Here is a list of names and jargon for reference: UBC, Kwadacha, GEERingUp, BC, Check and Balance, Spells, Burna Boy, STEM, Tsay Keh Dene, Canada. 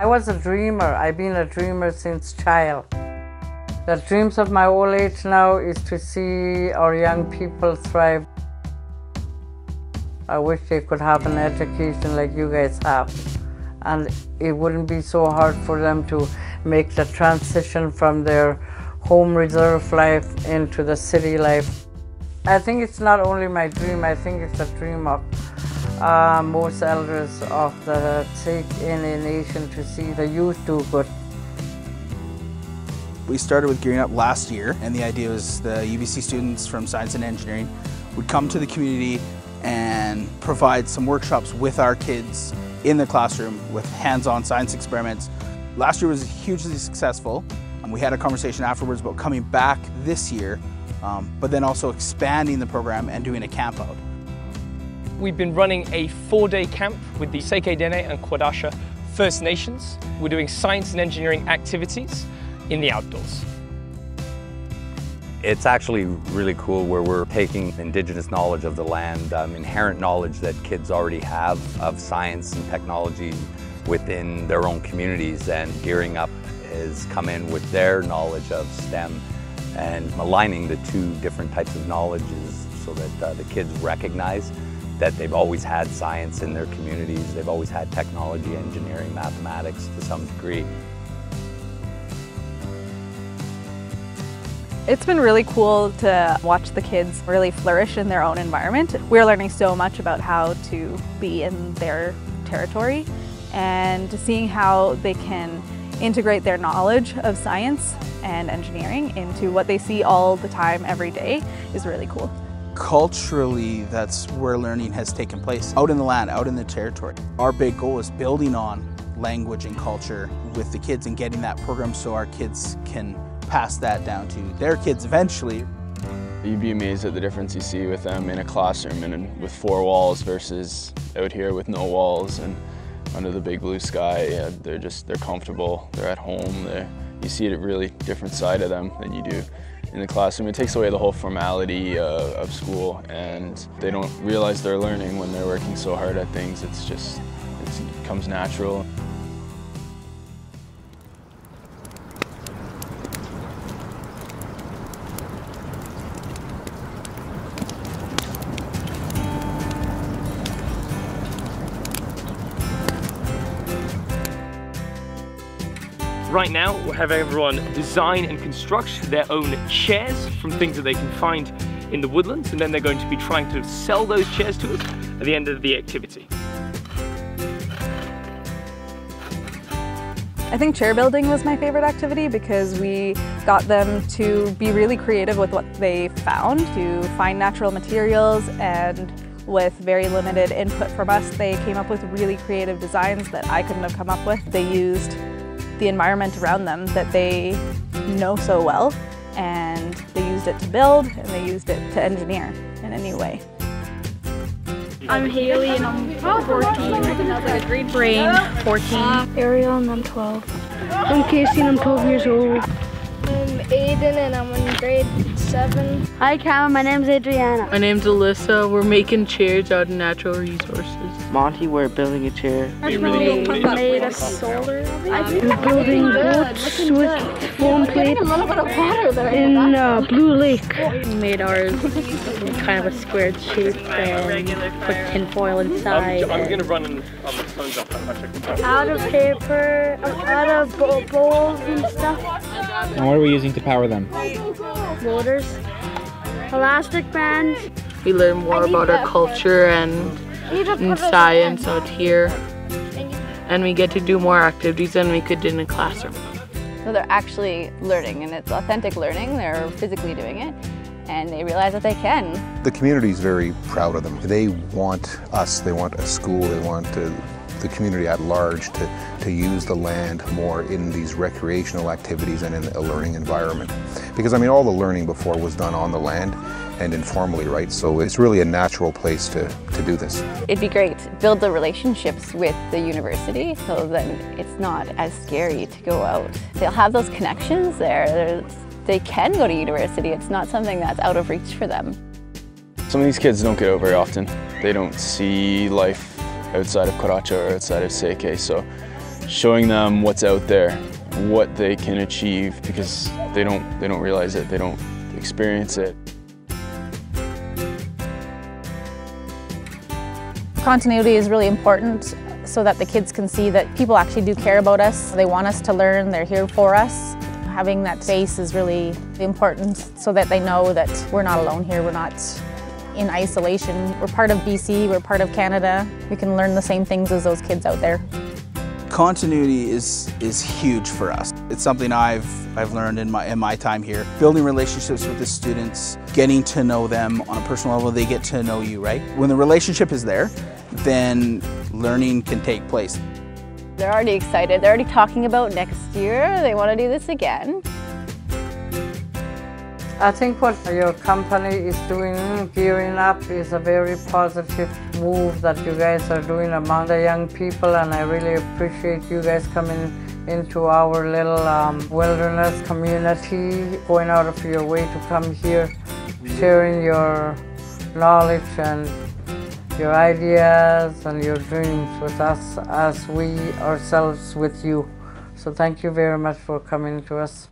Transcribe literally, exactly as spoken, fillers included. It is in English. I was a dreamer. I've been a dreamer since child. The dreams of my old age now is to see our young people thrive. I wish they could have an education like you guys have, and it wouldn't be so hard for them to make the transition from their home reserve life into the city life. I think it's not only my dream, I think it's a dream of uh, most elders of the Tsay Keh Dene nation to see the youth do good. We started with Geering Up last year, and the idea was the U B C students from science and engineering would come to the community and provide some workshops with our kids in the classroom with hands-on science experiments. Last year was hugely successful. And we had a conversation afterwards about coming back this year, um, but then also expanding the program and doing a camp out. We've been running a four-day camp with the Tsay Keh Dene and Kwadacha First Nations. We're doing science and engineering activities in the outdoors. It's actually really cool where we're taking Indigenous knowledge of the land, um, inherent knowledge that kids already have of science and technology within their own communities, and Geering Up has come in with their knowledge of STEM and aligning the two different types of knowledges so that uh, the kids recognize that they've always had science in their communities, they've always had technology, engineering, mathematics to some degree. It's been really cool to watch the kids really flourish in their own environment. We're learning so much about how to be in their territory and seeing how they can integrate their knowledge of science and engineering into what they see all the time every day is really cool. Culturally, that's where learning has taken place, out in the land, out in the territory. Our big goal is building on language and culture with the kids and getting that program so our kids can pass that down to their kids eventually. You'd be amazed at the difference you see with them in a classroom and with four walls versus out here with no walls and under the big blue sky. Yeah, they're just, they're comfortable, they're at home. They're, you see a really different side of them than you do in the classroom. It takes away the whole formality uh, of school, and they don't realize they're learning when they're working so hard at things. It's just, it's, it comes natural. Right now, we'll have everyone design and construct their own chairs from things that they can find in the woodlands, and then they're going to be trying to sell those chairs to us at the end of the activity. I think chair building was my favorite activity because we got them to be really creative with what they found, to find natural materials, and with very limited input from us, they came up with really creative designs that I couldn't have come up with. They used the environment around them that they know so well, and they used it to build and they used it to engineer in a new way. I'm Haley and I'm fourteen, a grade brain, fourteen. Ariel and I'm twelve. I'm Casey and I'm twelve years old. I'm Aiden and I'm in grade seven. Hi Cam, my name's Adriana. My name's Alyssa, we're making chairs out of natural resources. Monty, we're building a chair. We're really made a solar. We're building boats with foam plates in uh, Blue Lake. We made ours in kind of a squared shape and put tinfoil inside. I'm, I'm gonna run and um, out of paper, out of bowl, bowls and stuff. And what are we using to power them? Motors, elastic bands. We learn more about our culture and. and science out here, and we get to do more activities than we could do in a classroom. So they're actually learning, and it's authentic learning. They're physically doing it, and they realize that they can. The community is very proud of them. They want us, they want a school, they want to, the community at large to, to use the land more in these recreational activities and in a learning environment. Because I mean, all the learning before was done on the land and informally, right? So it's really a natural place to, to do this. It'd be great to build the relationships with the university so then it's not as scary to go out. They'll have those connections there. There's, they can go to university. It's not something that's out of reach for them. Some of these kids don't get out very often. They don't see life outside of Kwadacha or outside of Tsay Keh, so showing them what's out there, what they can achieve, because they don't, they don't realize it, they don't experience it. Continuity is really important so that the kids can see that people actually do care about us. They want us to learn, they're here for us. Having that space is really important so that they know that we're not alone here, we're not in isolation. We're part of B C, we're part of Canada. We can learn the same things as those kids out there. Continuity is is huge for us. It's something I've I've learned in my in my time here. Building relationships with the students, getting to know them on a personal level, they get to know you, right? When the relationship is there, then learning can take place. They're already excited. They're already talking about next year. They want to do this again. I think what your company is doing, Geering Up, is a very positive move that you guys are doing among the young people, and I really appreciate you guys coming into our little um, wilderness community, going out of your way to come here, sharing your knowledge and your ideas and your dreams with us as we ourselves with you. So thank you very much for coming to us.